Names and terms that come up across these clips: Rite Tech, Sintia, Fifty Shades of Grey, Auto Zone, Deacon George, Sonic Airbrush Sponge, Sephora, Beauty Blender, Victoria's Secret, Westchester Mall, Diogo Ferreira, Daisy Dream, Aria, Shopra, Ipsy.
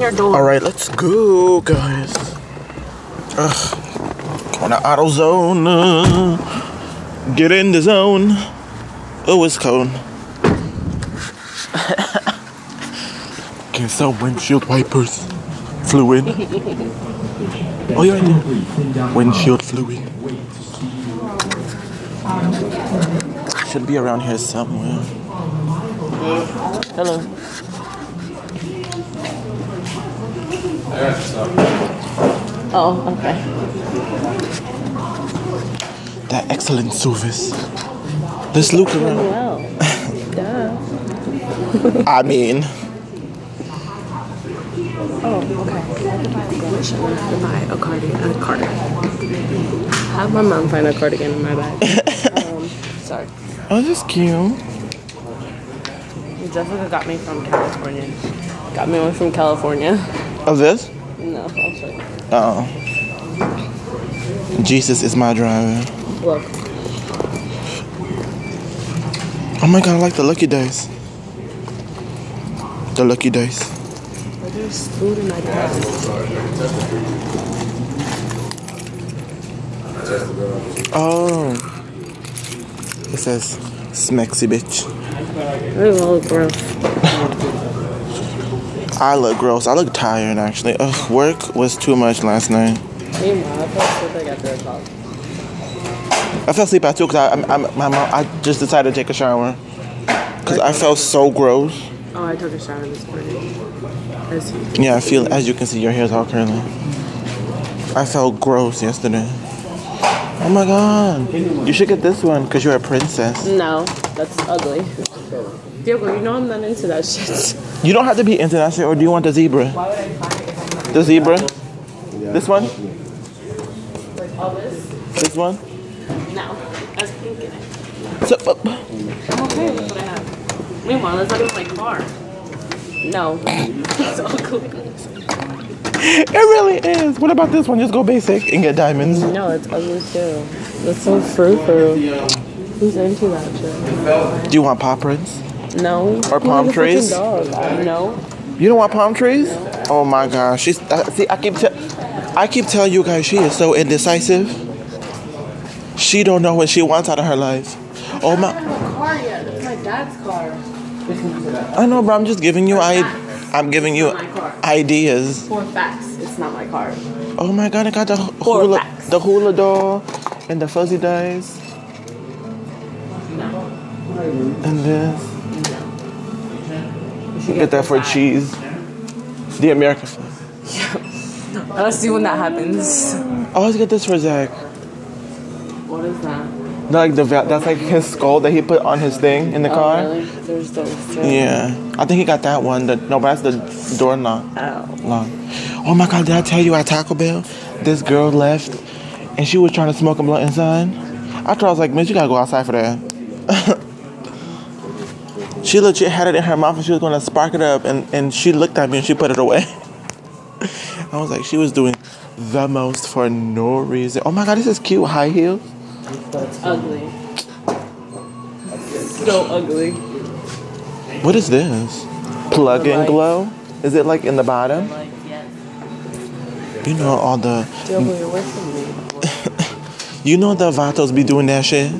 Your door. All right, let's go, guys. Going to Auto Zone. Get in the zone. Oh, it's cold. Can't sell windshield wipers. Fluid. Oh, yeah, I do. Windshield fluid. Should be around here somewhere. Hello. Oh, okay. That excellent service. Let's look around. Well. Duh. I mean. Oh, okay. I buy a cardigan. Have my mom find a cardigan in my bag. Sorry. Oh, this is cute. Jessica got me from California. Got me one from California. Of this? No, I'm sorry. Oh. Jesus is my driver. Look. Oh my god, I like the Lucky Dice. The Lucky Dice. There's food in my bag. Oh. It says, smexy bitch. I look gross. I look gross. I look tired, actually. Ugh, work was too much last night. I fell asleep at 2 because I just decided to take a shower. Because I felt so gross. Oh, I took a shower this morning. Yeah, I feel, as you can see, your hair's all curly. I felt gross yesterday. Oh my god. You should get this one because you're a princess. No, that's ugly. Diego, you know I'm not into that shit. You don't have to be into that shit, or do you want the zebra? Why would I find it if I'm not? The zebra? Yeah. This one? Like all this? This one? No. That's pink in it. So, I'm okay with what I have. Meanwhile, that's not even my car. No. It's ugly. It really is. What about this one? Just go basic and get diamonds. No, it's ugly too. That's so frou-frou. Who's into that shit? Do you want pop prints? No. Or palm trees? No. You don't want palm trees? No. Oh my gosh. She's see. I keep telling you guys she is so indecisive. She don't know what she wants out of her life. Oh my. I don't have a car yet. It's my dad's car. I know, bro. I'm just giving you ideas. For facts, it's not my car. Oh my god! I got the hula doll, and the fuzzy dice. No. And this. You get that for cheese. The American flag. Yeah. Let's see when that happens. I always get this for Zach. What is that? Like that's like his skull that he put on his thing in the car. Really? There's those too. Yeah. I think he got that one. No, but that's the door knock. Oh. Lock. Oh my god, did I tell you at Taco Bell? This girl left and she was trying to smoke a blunt inside. I was like, man, you gotta go outside for that. She legit had it in her mouth and she was going to spark it up, and she looked at me and she put it away. I was like, she was doing the most for no reason. Oh my god, this is cute. High heels. That's ugly. So ugly. What is this? Plug and glow? Is it like in the bottom? Like, yes. You know all the... You know the Vatos be doing that shit?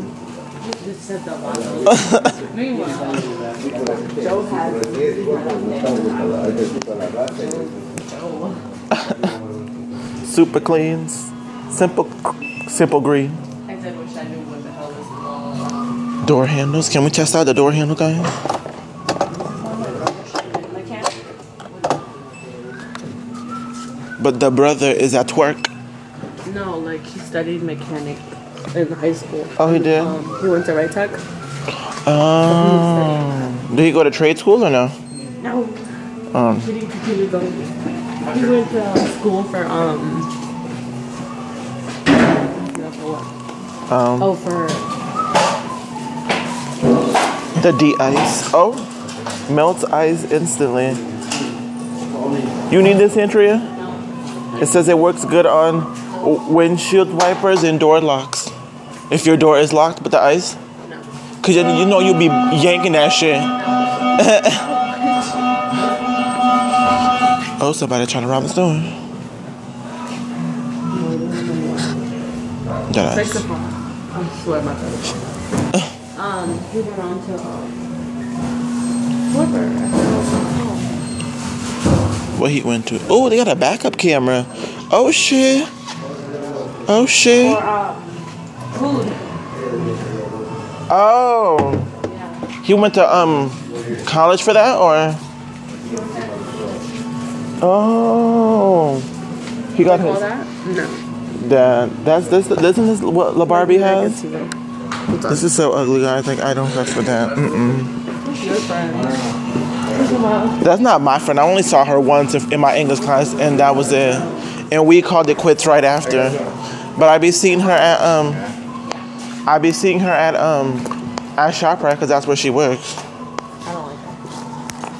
Super cleans, simple green. I did wish I knew what the hell was going on. Door handles. Can we test out the door handle, guys? But the brother is at work. No, like he studied mechanic in high school. Oh, he did. He went to Rite Tech. Oh. Did he go to trade school or no? No. He went to school for for the de-ice. Oh, melts ice instantly. You need this, Andrea? No. It says it works good on windshield wipers and door locks. If your door is locked with the ice. Cause you know you'll be yanking that shit. Oh, somebody trying to rob the store. Take the phone. I swear my phone. We went on to Flipper. What he went to? Oh, they got a backup camera. Oh shit. Oh shit. Or food. Oh. Yeah. He went to college for that, or? Oh, he got his. That? No. Isn't this what La Barbie has? This is so ugly, guys. Like, I don't mess with that. That's not my friend. I only saw her once in my English class, and that was it. And we called it quits right after. But I be seeing her at at Shopra, because that's where she works. I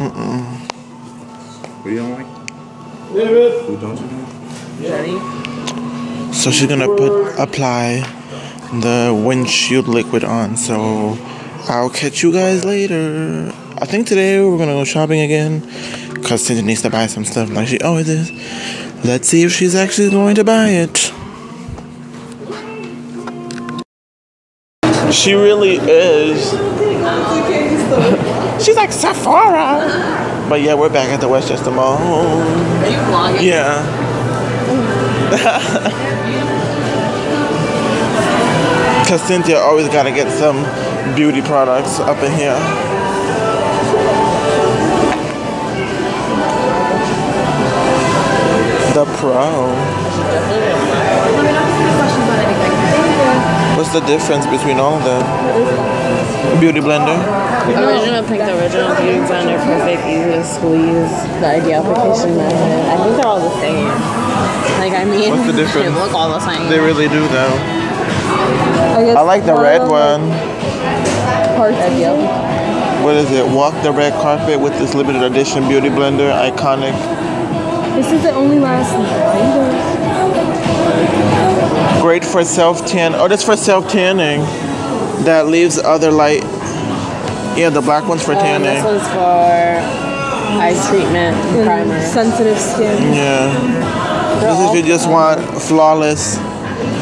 don't like her. What do you like? Who don't you know? Jenny. So she's gonna apply the windshield liquid on. So I'll catch you guys later. I think today we're gonna go shopping again, cause Cindy needs to buy some stuff like she always is. Let's see if she's actually going to buy it. She really is. She's like Sephora. But yeah, we're back at the Westchester Mall. Are you vlogging? Yeah. Because Cynthia always got to get some beauty products up in here. The Pro. What's the difference between all of them? Beauty Blender? Original picked the original beauty blender, perfect, easy to squeeze, the ideal application method. I think they're all the same. Like, I mean, what's the difference? They look all the same. They really do, though. I like the red one. Part ideal. What is it? Walk the red carpet with this limited edition beauty blender, iconic. This is the only last blender. Great for self-tan. Oh, that's for self-tanning. That leaves other light. Yeah, the black one's for tanning. This one's for eye treatment and primer. Sensitive skin. Yeah. This is if you just want flawless.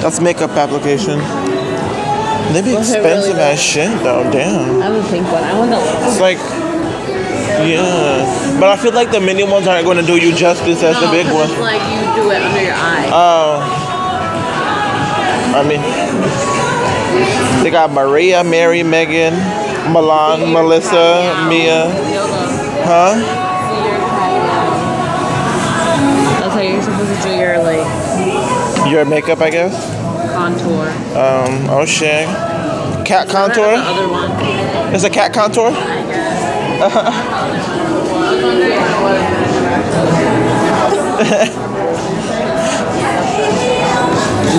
That's makeup application. They be expensive as shit, though. Damn. I don't think one. I want the light. It's like, yeah. But I feel like the mini ones aren't going to do you justice as the big ones. It's like you do it under your eye. Oh. I mean, they got Maria, Mary, Megan. Milan, Melissa, Mia. Huh? That's how you're supposed to do your, like... Your makeup, I guess? Contour. Oh, shit. Cat contour? The other one. It's a cat contour? I guess.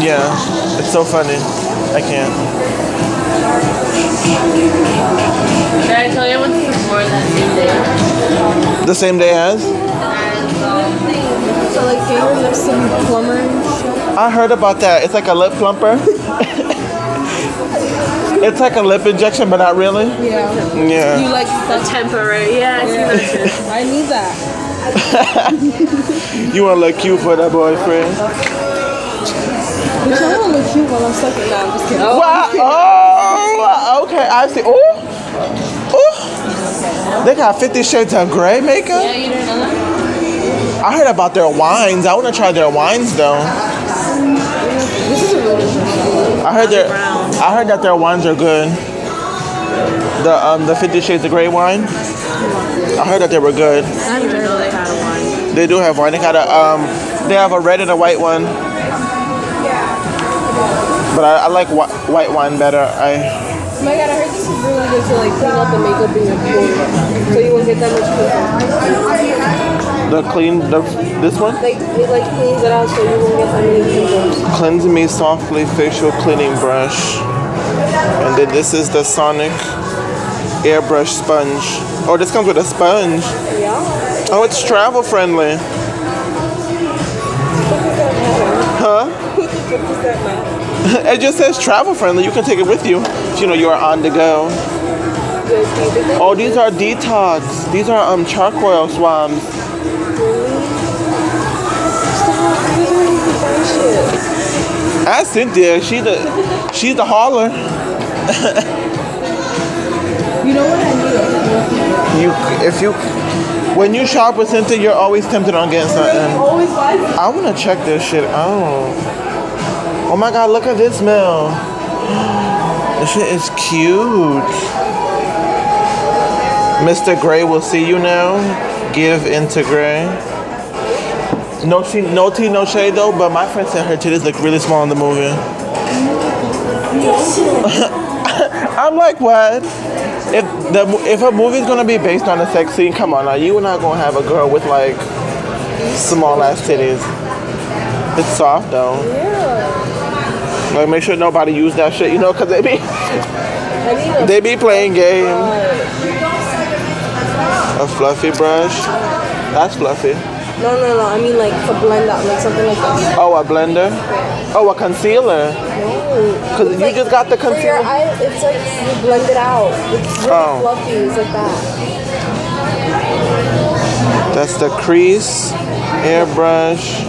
Yeah. It's so funny. I can't. Did I tell you I went to Sephora that same day? The same day as? So like favorite lip plumber and shit? I heard about that. It's like a lip plumper. It's like a lip injection, but not really. Yeah. Yeah. You like the temporary. Yeah, I see that shit. I need that. You want to look cute for that boyfriend? Bitch, I want to look cute while I'm sucking down. I'm just kidding. Oh! Okay, I see. Ooh, ooh. They got 50 Shades of Grey makeup. Yeah, you didn't know that? I heard about their wines. I want to try their wines though. This is a really good. I heard that their wines are good. The 50 Shades of Grey wine. I heard that they were good. I didn't know they had a wine. They do have wine. They got a They have a red and a white one. Yeah. But I like white wine better. Oh my god, I heard this is really good to like clean up the makeup in your pool. So you won't get that much makeup. This one? It like cleans it out so you won't get that many makeup. Cleanse Me Softly Facial Cleaning Brush. And then this is the Sonic Airbrush Sponge. Oh, this comes with a sponge. Yeah. Oh, it's travel friendly. Huh? It just says travel friendly. You can take it with you. You know, you are on the go. Oh, these are detox. These are charcoal swabs. Not Cynthia. She's the hauler. You know what I mean? When you shop with Cynthia, you're always tempted on getting something. I want to check this shit out. Oh my God, look at this smell. This shit is cute. Mr. Gray will see you now. Give into Gray. No tea, no shade though, but my friend said her titties look really small in the movie. I'm like, what? If a movie's gonna be based on a sex scene, come on now, you are not gonna have a girl with like small ass titties. It's soft though. Yeah. Like, make sure nobody use that shit, you know, cause they be playing game. A fluffy brush. That's fluffy. No. I mean like to blend out, like something like this. Oh, a blender. Yeah. Oh, a concealer. No. Cause you just got the concealer. It's like you blend it out. It's really fluffy. It's like that. That's the crease, airbrush,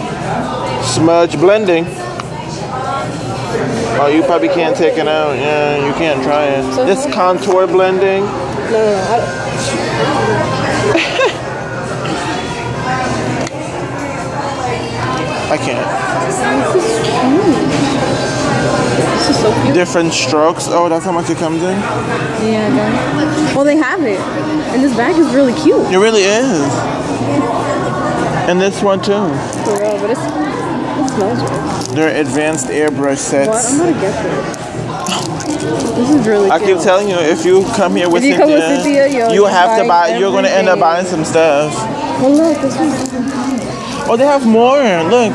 smudge blending. Oh, you probably can't take it out. Yeah, you can't try it. So this contour blending. No. I can't. This is cute. This is so cute. Different strokes. Oh, that's how much it comes in? Yeah, that. Well, they have it. And this bag is really cute. It really is. And this one, too. For real, but it smells good. They're advanced airbrush sets. What? I'm going to get this. This is really cute. I keep telling you, if you come here with Cynthia, you have to buy. You're going to end up buying some stuff. Well, look, this one's different. Oh, they have more. Look.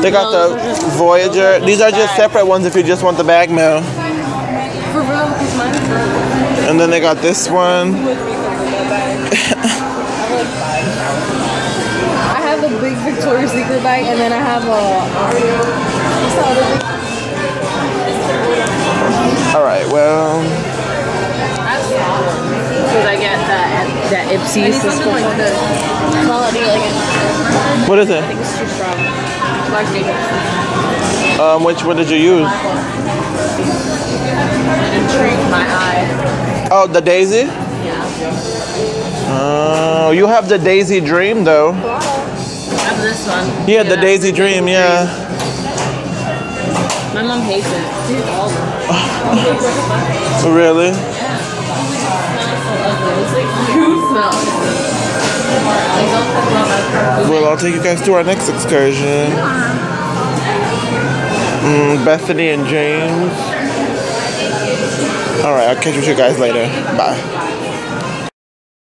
They got the Voyager. These are just separate ones if you just want the bag mail. For real, because mine is not. And then they got this one. I have a big Victoria's Secret bag, and then I have a Aria. What's the other big? All right, well. Because I get that Ipsy system. Like the quality, like, what is it? I think it's too strong. Black Vegas. What did you use? It intrigued my eye. Oh, the Daisy? Yeah. Oh, you have the Daisy Dream though. Wow. I have this one. Yeah, the Daisy Dream, yeah. My mom hates it. She hates all of them. Really? Well, I'll take you guys to our next excursion. Bethany and James. Alright, I'll catch you guys later. Bye.